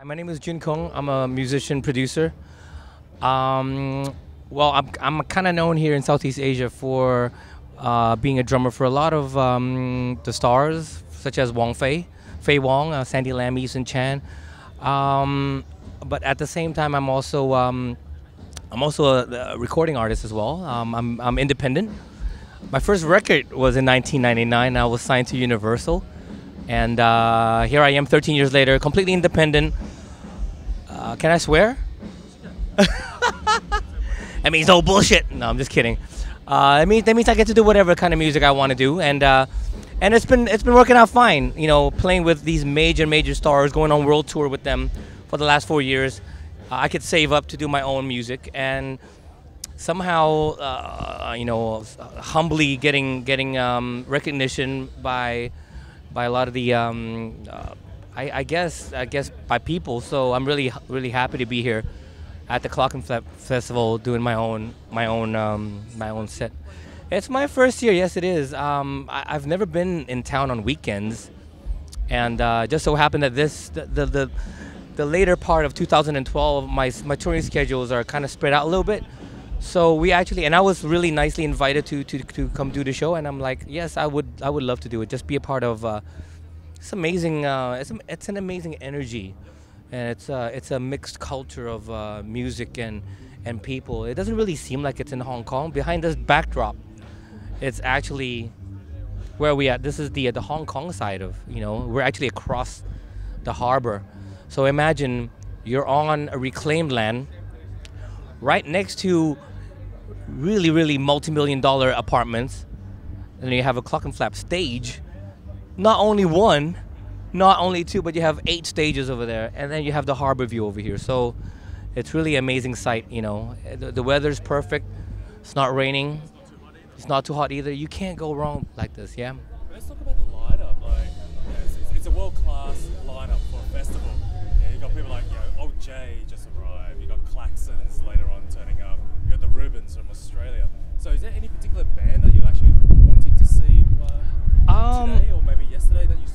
Hi, my name is Jun Kung. I'm a musician producer. I'm kind of known here in Southeast Asia for being a drummer for a lot of the stars, such as Wong Fei, Sandy Lam, Eason Chan. But at the same time, I'm also a recording artist as well. I'm independent. My first record was in 1999. I was signed to Universal, and here I am 13 years later, completely independent. Can I swear? That means no bullshit. No, I'm just kidding. That means I get to do whatever kind of music I want to do, and it's been working out fine. You know, playing with these major stars, going on world tour with them for the last 4 years. I could save up to do my own music, and somehow, humbly getting recognition by a lot of the, I guess by people. So I'm really happy to be here at the Clockenflap Festival doing my own set. It's my first year. Yes, it is. I've never been in town on weekends, and just so happened that the later part of 2012, my touring schedules are kind of spread out a little bit. So we actually, and I was really nicely invited to come do the show, and I'm like, yes, I would love to do it. Just be a part of it's amazing. It's an amazing energy, and it's a mixed culture of music and people. It doesn't really seem like it's in Hong Kong. Behind this backdrop, it's actually where we are. This is the Hong Kong side of, you know, we're actually across the harbor. So imagine you're on a reclaimed land right next to really multi-million-dollar apartments, and you have a Clockenflap stage. Not only one, not only two, but you have 8 stages over there, and then you have the harbor view over here. So it's really an amazing sight, you know. The weather's perfect. It's not raining. It's not too hot either. You can't go wrong like this, yeah? Let's talk about the lineup. Like, it's a world-class lineup for a festival. You got people like, you know, Old Jay just arrived. You got Klaxons later on turning up. You got the Rubens from Australia. So, is there any particular band that you're actually wanting to see today or maybe yesterday that you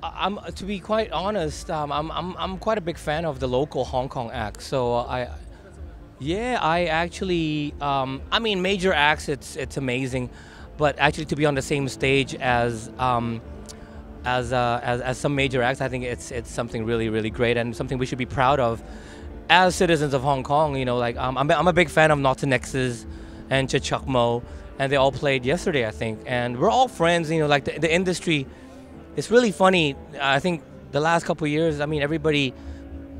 saw? To be quite honest, I'm quite a big fan of the local Hong Kong acts. So I mean, major acts, it's amazing, but actually to be on the same stage as some major acts, I think it's something really great and something we should be proud of as citizens of Hong Kong. You know, like I'm a big fan of Norton Nexus and Chichukmo, and they all played yesterday, I think, and we're all friends. You know, like the industry, it's really funny. I think the last couple of years, I mean, everybody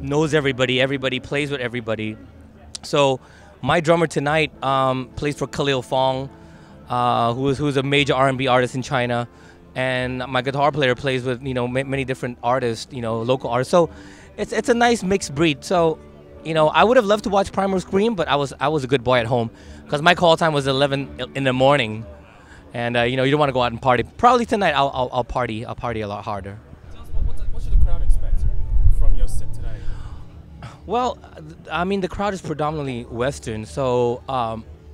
knows everybody, everybody plays with everybody. So my drummer tonight plays for Khalil Fong, who's a major R&B artist in China. And my guitar player plays with, you know, many different artists, you know, local artists. So it's a nice mixed breed. So, you know, I would have loved to watch Primal Scream, but I was a good boy at home because my call time was 11 in the morning, and you know, you don't want to go out and party. Probably tonight I'll party. I'll party a lot harder. Tell us, what should the crowd expect from your set today? Well, I mean, the crowd is predominantly Western, so.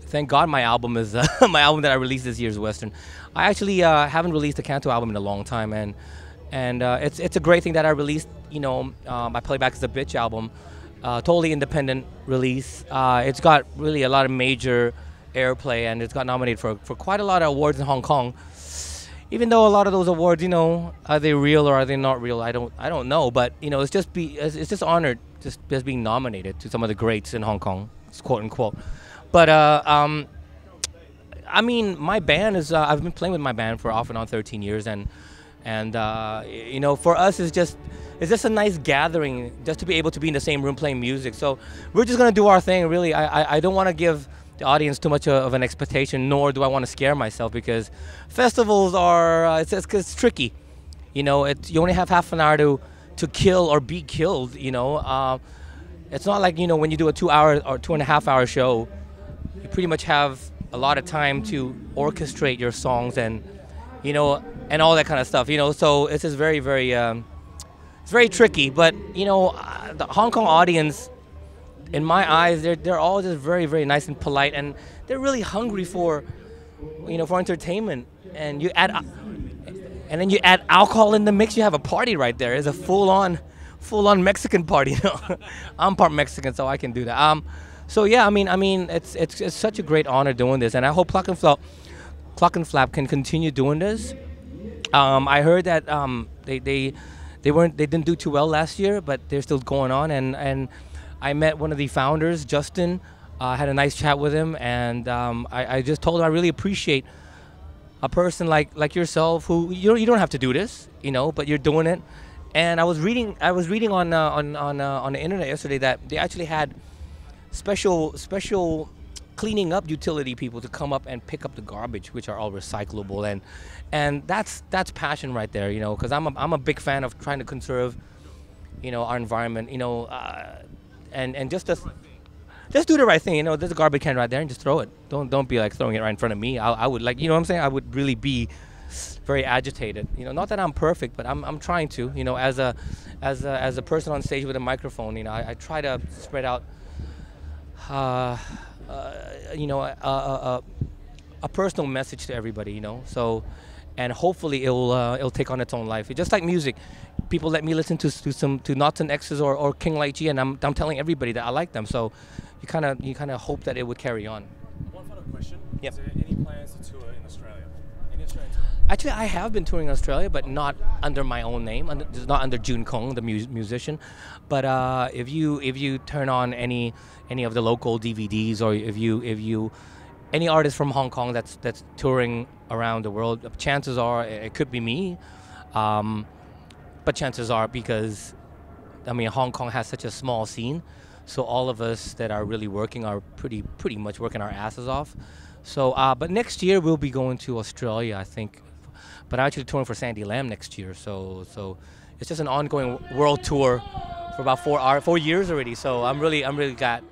Thank God my album is my album that I released this year is Western. I actually haven't released a Canto album in a long time, and it's a great thing that I released. You know, my Playback is a Bitch album, totally independent release. It's got really a lot of major airplay, and it's got nominated for quite a lot of awards in Hong Kong. Even though a lot of those awards, you know, are they real or are they not real? I don't know, but you know, it's just honored just being nominated to some of the greats in Hong Kong, quote unquote. But I mean, my band is, I've been playing with my band for off and on 13 years, and you know, for us it's just a nice gathering just to be able to be in the same room playing music. So we're just gonna do our thing, really. I don't want to give the audience too much of an expectation, nor do I want to scare myself, because festivals are it's tricky, you know. You only have half an hour to kill or be killed, you know. It's not like, you know, when you do a 2 hour or 2.5 hour show. You pretty much have a lot of time to orchestrate your songs and, you know, and all that kind of stuff, you know. So it's just very tricky. But, you know, the Hong Kong audience, in my eyes, they're all just very nice and polite, and they're really hungry for, you know, for entertainment. And you add, and then you add alcohol in the mix, you have a party right there. It's a full-on full-on Mexican part, you know. I'm part Mexican, so I can do that. So yeah, I mean, it's such a great honor doing this, and I hope Clockenflap can continue doing this. I heard that they didn't do too well last year, but they're still going on. And I met one of the founders, Justin. I had a nice chat with him, and I just told him I really appreciate a person like yourself, who you don't have to do this, you know, but you're doing it. And I was reading on the internet yesterday that they actually had special cleaning up utility people to come up and pick up the garbage, which are all recyclable, and that's passion right there, you know, because I'm a big fan of trying to conserve, you know, our environment, you know, and just do the right thing, you know. There's a garbage can right there, and just throw it. Don't be like throwing it right in front of me. I would, like, you know what I'm saying, I would really be very agitated, you know. Not that I'm perfect, but I'm trying to, you know, as a person on stage with a microphone, you know, I try to spread out you know, a personal message to everybody, you know. So, and hopefully it'll take on its own life. It's just like music. People let me listen to Norton Nexus or King Light G, and I'm telling everybody that I like them. So, you kind of hope that it would carry on. One final question. Yep. Is there any plans to tour in Australia? Any Australian tour? Actually, I have been touring in Australia, but not under my own name. Not under Jun Kung, the musician. But if you turn on any of the local DVDs, or if you any artist from Hong Kong that's touring around the world, chances are it could be me. But chances are, because I mean, Hong Kong has such a small scene, so all of us that are really working are pretty much working our asses off. So, but next year we'll be going to Australia, I think. But I'm actually touring for Sandy Lam next year, so it's just an ongoing world tour for about 4 years already. So I'm really glad